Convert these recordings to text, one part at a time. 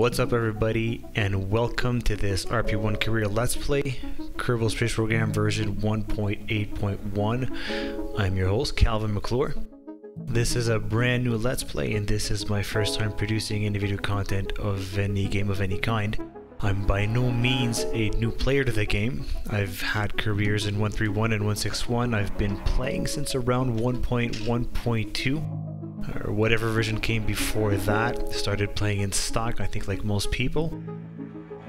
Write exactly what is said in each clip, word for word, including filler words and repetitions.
What's up everybody, and welcome to this R P one career let's play, Kerbal Space Program version one point eight point one. I'm your host, Calvin Maclure. This is a brand new let's play and this is my first time producing individual content of any game of any kind. I'm by no means a new player to the game. I've had careers in one three one and one six one. I've been playing since around one point one point two, or whatever version came before that. Started playing in stock, I think, like most people.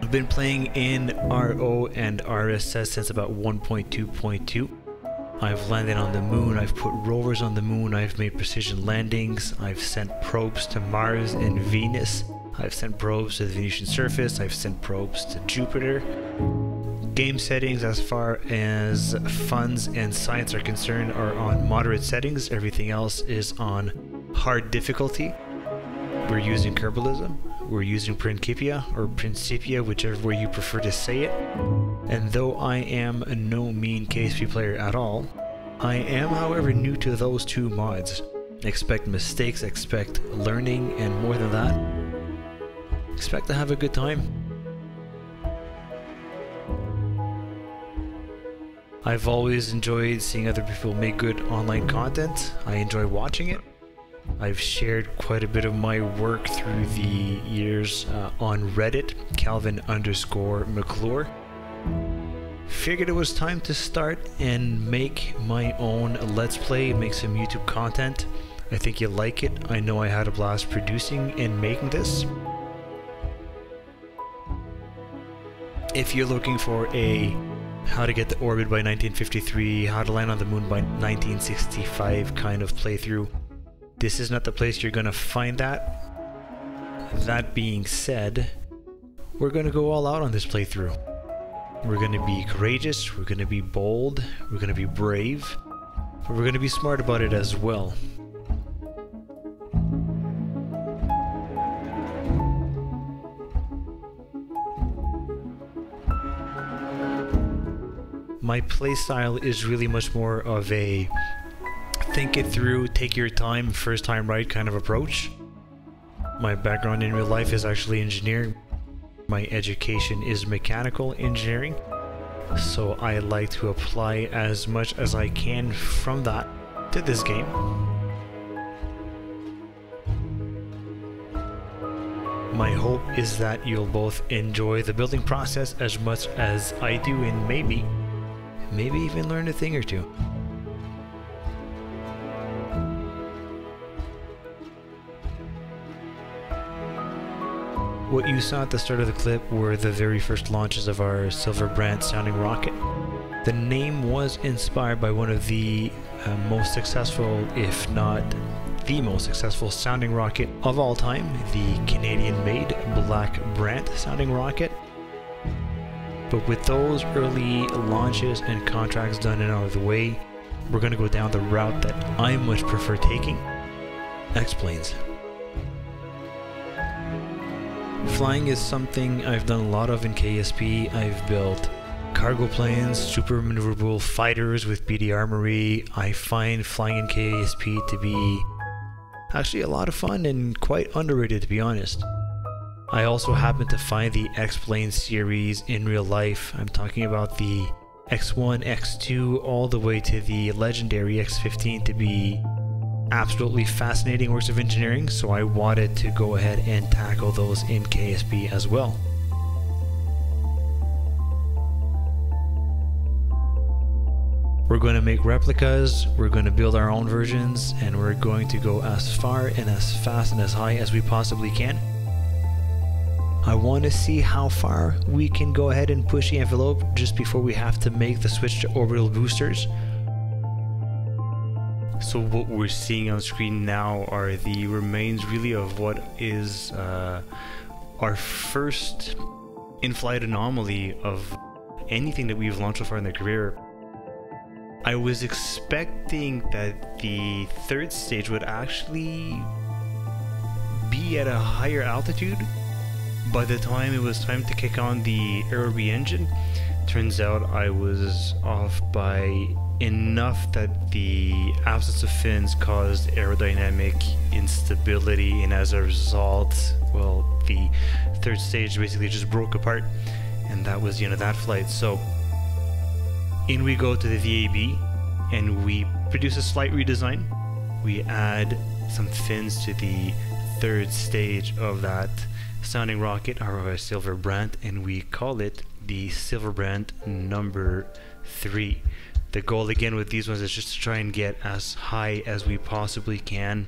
I've been playing in R O and R S S since about one point two point two. I've landed on the moon, I've put rovers on the moon, I've made precision landings, I've sent probes to Mars and Venus. I've sent probes to the Venusian surface, I've sent probes to Jupiter. Game settings as far as funds and science are concerned are on moderate settings, everything else is on hard difficulty. We're using Kerbalism, we're using Principia or Principia, whichever way you prefer to say it. And though I am no mean K S P player at all, I am however new to those two mods. Expect mistakes, expect learning, and more than that, expect to have a good time. I've always enjoyed seeing other people make good online content. I enjoy watching it. I've shared quite a bit of my work through the years uh, on Reddit, Calvin underscore Maclure. Figured it was time to start and make my own Let's Play, make some YouTube content. I think you'll like it. I know I had a blast producing and making this. If you're looking for a how to get to orbit by nineteen fifty-three, how to land on the moon by nineteen sixty-five kind of playthrough, this is not the place you're going to find that. That being said, we're going to go all out on this playthrough. We're going to be courageous, we're going to be bold, we're going to be brave, but we're going to be smart about it as well. My playstyle is really much more of a think it through, take your time, first time right kind of approach. My background in real life is actually engineering. My education is mechanical engineering. So I like to apply as much as I can from that to this game. My hope is that you'll both enjoy the building process as much as I do, and maybe Maybe even learn a thing or two. What you saw at the start of the clip were the very first launches of our Silver Brant sounding rocket. The name was inspired by one of the uh, most successful, if not the most successful sounding rocket of all time, the Canadian-made Black Brant sounding rocket. But with those early launches and contracts done and out of the way, we're going to go down the route that I much prefer taking. X-planes. Flying is something I've done a lot of in K S P. I've built cargo planes, super maneuverable fighters with B D armory. I find flying in K S P to be actually a lot of fun and quite underrated, to be honest. I also happen to find the X-Plane series in real life. I'm talking about the X one, X two, all the way to the legendary X fifteen to be absolutely fascinating works of engineering, so I wanted to go ahead and tackle those in K S P as well. We're going to make replicas, we're going to build our own versions, and we're going to go as far and as fast and as high as we possibly can. I want to see how far we can go ahead and push the envelope just before we have to make the switch to orbital boosters. So what we're seeing on screen now are the remains really of what is uh, our first in-flight anomaly of anything that we've launched so far in the career. I was expecting that the third stage would actually be at a higher altitude. By the time it was time to kick on the AeroBee engine, turns out I was off by enough that the absence of fins caused aerodynamic instability, and as a result, well, the third stage basically just broke apart, and that was the end of that flight. So in we go to the V A B, and we produce a slight redesign. We add some fins to the third stage of that sounding rocket, our Silver Brant, and we call it the Silver Brant number three. The goal again with these ones is just to try and get as high as we possibly can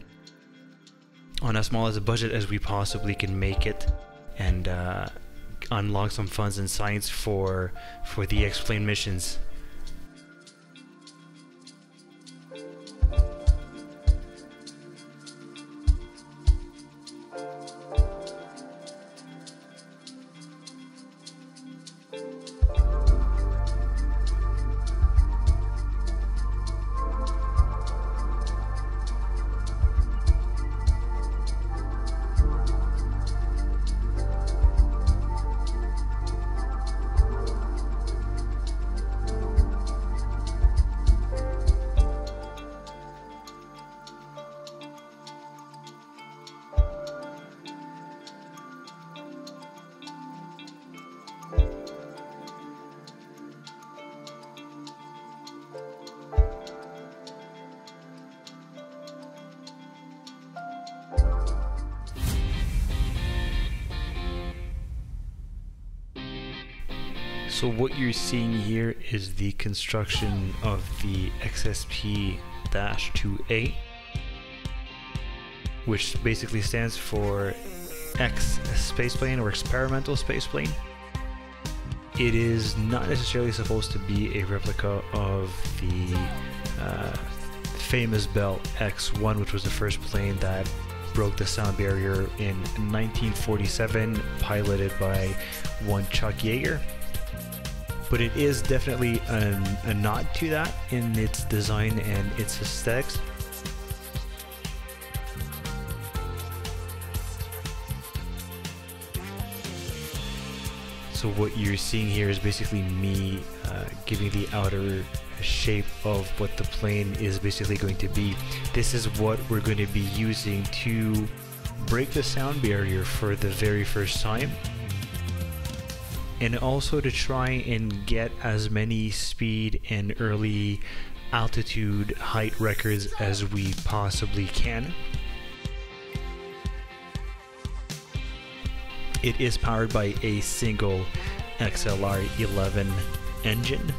on as small as a budget as we possibly can make it, and uh, unlock some funds and science for for the X-plane missions. So what you're seeing here is the construction of the X S P two A, which basically stands for X Spaceplane or Experimental Spaceplane. It is not necessarily supposed to be a replica of the uh, famous Bell X one, which was the first plane that broke the sound barrier in nineteen forty-seven, piloted by one Chuck Yeager. But it is definitely an, a nod to that in its design and its aesthetics. So what you're seeing here is basically me uh, giving the outer shape of what the plane is basically going to be. This is what we're going to be using to break the sound barrier for the very first time, and also to try and get as many speed and early altitude height records as we possibly can. It is powered by a single X L R eleven engine.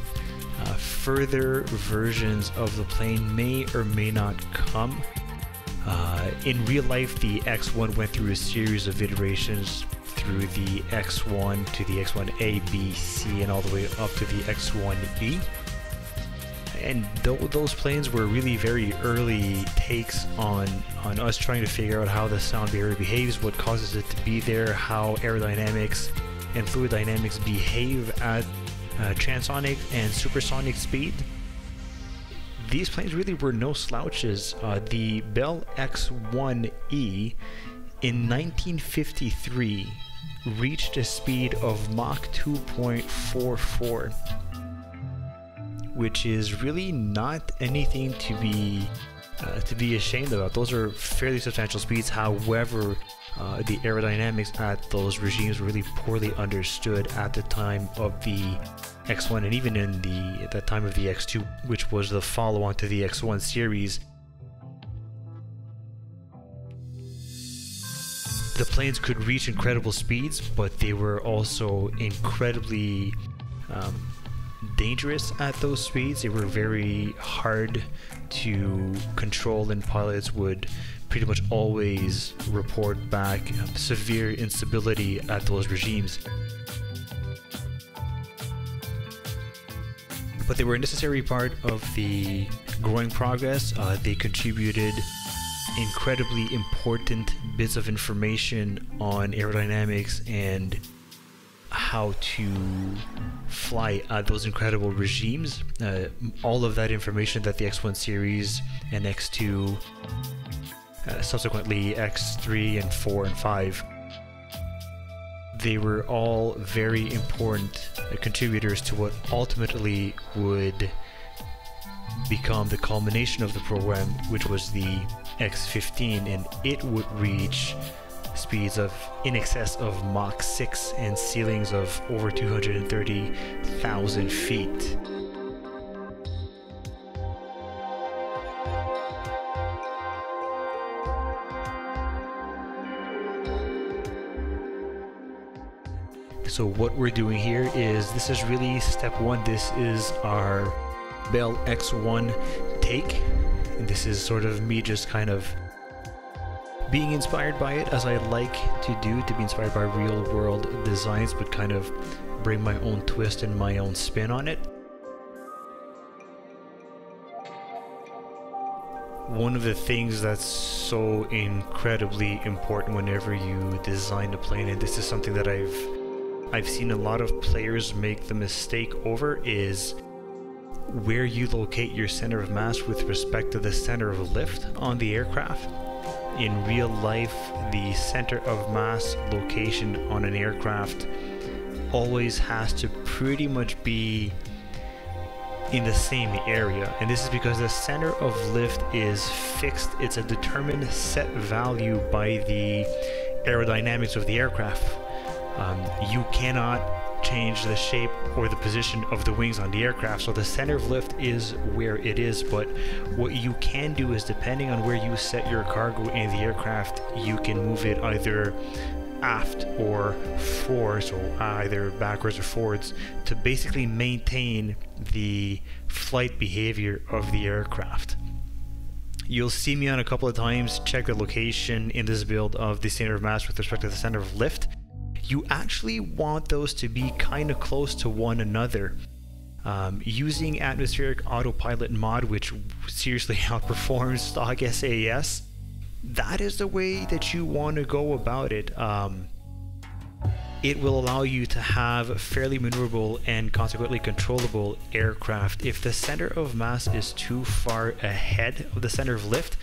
Uh, further versions of the plane may or may not come. Uh, in real life, the X one went through a series of iterations through the X one to the X one A, B, C, and all the way up to the X one E. And th those planes were really very early takes on, on us trying to figure out how the sound barrier behaves, what causes it to be there, how aerodynamics and fluid dynamics behave at uh, transonic and supersonic speed. These planes really were no slouches. Uh, the Bell X one E in nineteen fifty-three reached a speed of Mach two point four four, which is really not anything to be uh, to be ashamed about. Those are fairly substantial speeds. However, uh, the aerodynamics at those regimes were really poorly understood at the time of the X one, and even in the at the time of the X two, which was the follow-on to the X one series. The planes could reach incredible speeds, but they were also incredibly um, dangerous at those speeds. They were very hard to control, and pilots would pretty much always report back severe instability at those regimes. But they were a necessary part of the growing progress. Uh, they contributed incredibly important bits of information on aerodynamics and how to fly at those incredible regimes. Uh, all of that information that the X one series and X two, uh, subsequently X three and four and five, they were all very important uh, contributors to what ultimately would become the culmination of the program, which was the X fifteen, and it would reach speeds of in excess of Mach six and ceilings of over two hundred thirty thousand feet. So what we're doing here is, this is really step one. This is our Bell X one take. And this is sort of me just kind of being inspired by it, as I like to do, to be inspired by real world designs, but kind of bring my own twist and my own spin on it. One of the things that's so incredibly important whenever you design a plane, and this is something that I've I've seen a lot of players make the mistake over, is where you locate your center of mass with respect to the center of lift on the aircraft. In real life, the center of mass location on an aircraft always has to pretty much be in the same area. And this is because the center of lift is fixed. It's a determined set value by the aerodynamics of the aircraft. Um, you cannot change the shape or the position of the wings on the aircraft, so the center of lift is where it is. But what you can do is, depending on where you set your cargo in the aircraft, you can move it either aft or forward, so either backwards or forwards, to basically maintain the flight behavior of the aircraft. You'll see me on a couple of times check the location in this build of the center of mass with respect to the center of lift. You actually want those to be kind of close to one another. Um, using atmospheric autopilot mod, which seriously outperforms stock S A S, that is the way that you want to go about it. Um, it will allow you to have fairly maneuverable and consequently controllable aircraft. If the center of mass is too far ahead of the center of lift,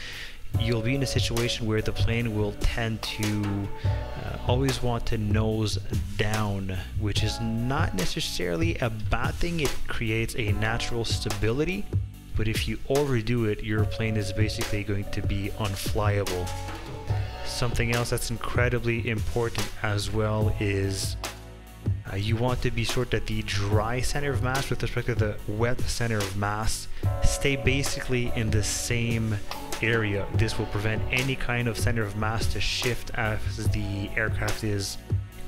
you'll be in a situation where the plane will tend to uh, always want to nose down, which is not necessarily a bad thing. It creates a natural stability, but if you overdo it, your plane is basically going to be unflyable. Something else that's incredibly important as well is uh, you want to be sure that the dry center of mass with respect to the wet center of mass stay basically in the same area. This will prevent any kind of center of mass to shift as the aircraft is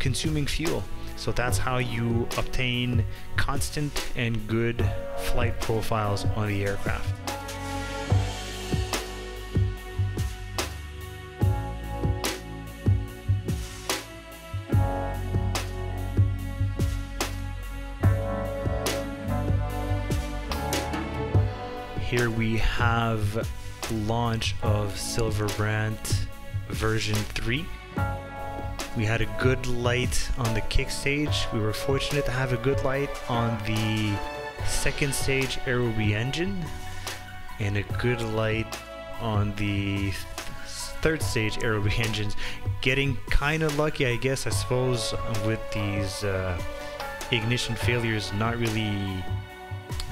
consuming fuel. So that's how you obtain constant and good flight profiles on the aircraft. Here we have launch of Silver Brant version three. We had a good light on the kick stage. We were fortunate to have a good light on the second stage AeroBee engine and a good light on the third stage AeroBee engines. Getting kind of lucky, I guess, I suppose, with these uh, ignition failures not really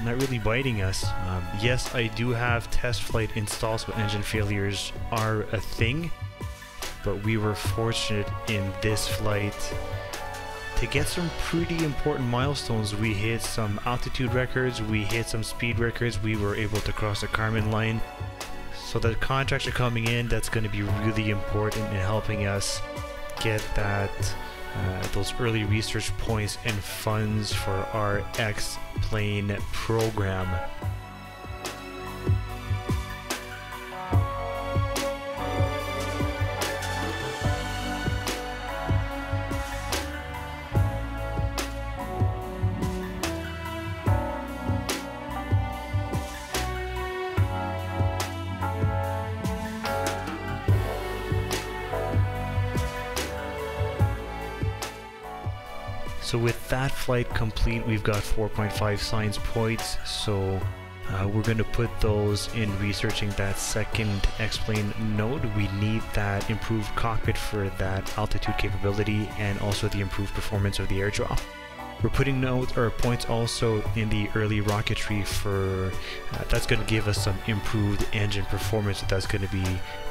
not really biting us. Um, yes, I do have test flight installs, but engine failures are a thing. But we were fortunate in this flight to get some pretty important milestones. We hit some altitude records, we hit some speed records, we were able to cross the Karman line. So the contracts are coming in. That's going to be really important in helping us get that Uh, those early research points and funds for our X-plane program. So with that flight complete, we've got four point five science points, so uh, we're going to put those in researching that second X-plane node. We need that improved cockpit for that altitude capability and also the improved performance of the airdrop. We're putting notes or points also in the early rocketry for uh, that's going to give us some improved engine performance. That's going to be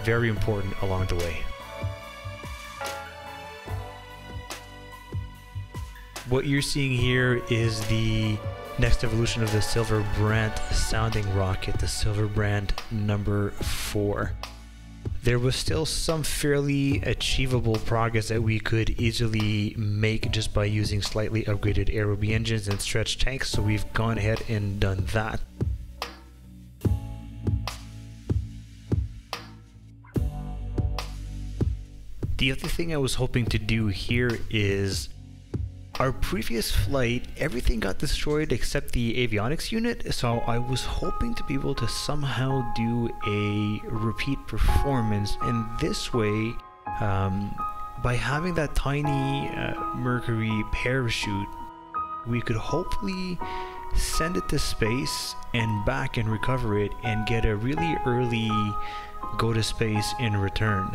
very important along the way. What you're seeing here is the next evolution of the Silver Brant sounding rocket, the Silver Brant number four. There was still some fairly achievable progress that we could easily make just by using slightly upgraded AeroBee engines and stretch tanks, so we've gone ahead and done that. The other thing I was hoping to do here is our previous flight, everything got destroyed except the avionics unit, so I was hoping to be able to somehow do a repeat performance, and this way, um, by having that tiny uh, Mercury parachute, we could hopefully send it to space and back and recover it and get a really early go to space in return.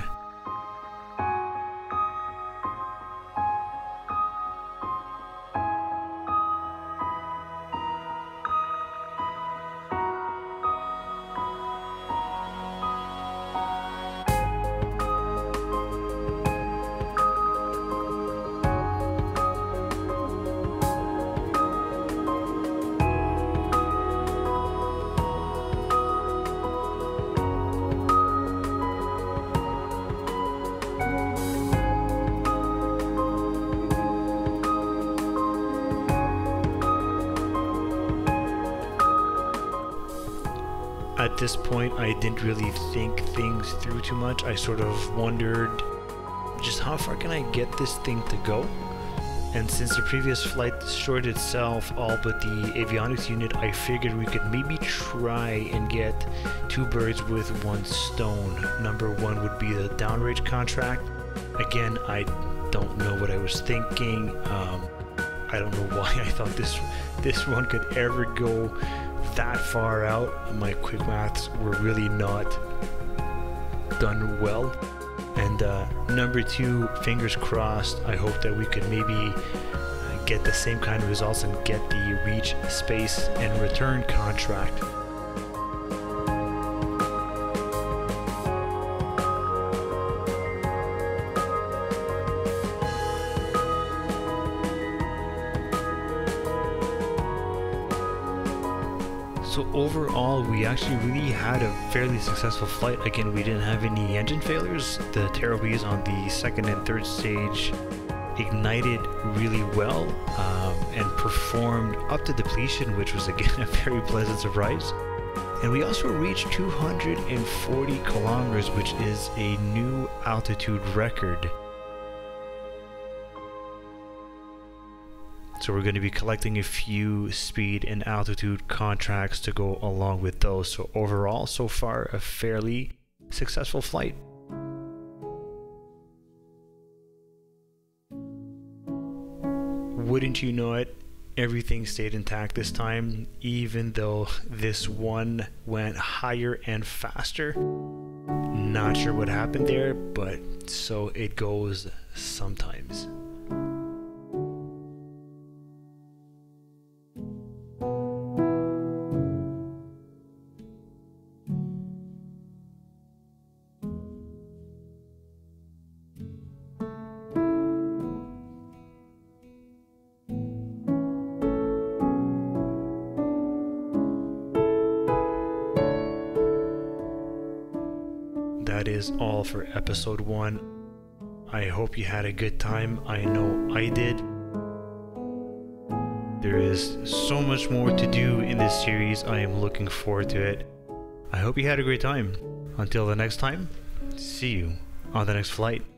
At this point, I didn't really think things through too much. I sort of wondered just how far can I get this thing to go? And since the previous flight destroyed itself all but the avionics unit, I figured we could maybe try and get two birds with one stone. Number one would be the downrange contract. Again, I don't know what I was thinking. Um, I don't know why I thought this this one could ever go that far out. My quick maths were really not done well. And uh, number two, fingers crossed, I hope that we could maybe get the same kind of results and get the reach, space, and return contract. So overall, we actually really had a fairly successful flight. Again, we didn't have any engine failures. The Tarobees on the second and third stage ignited really well um, and performed up to depletion, which was again a very pleasant surprise. And we also reached two hundred forty kilometers, which is a new altitude record. So we're going to be collecting a few speed and altitude contracts to go along with those. So overall, so far, a fairly successful flight. Wouldn't you know it, everything stayed intact this time, even though this one went higher and faster. Not sure what happened there, but so it goes sometimes. That is all for episode one. I hope you had a good time. I know I did. There is so much more to do in this series. I am looking forward to it. I hope you had a great time. Until the next time, see you on the next flight.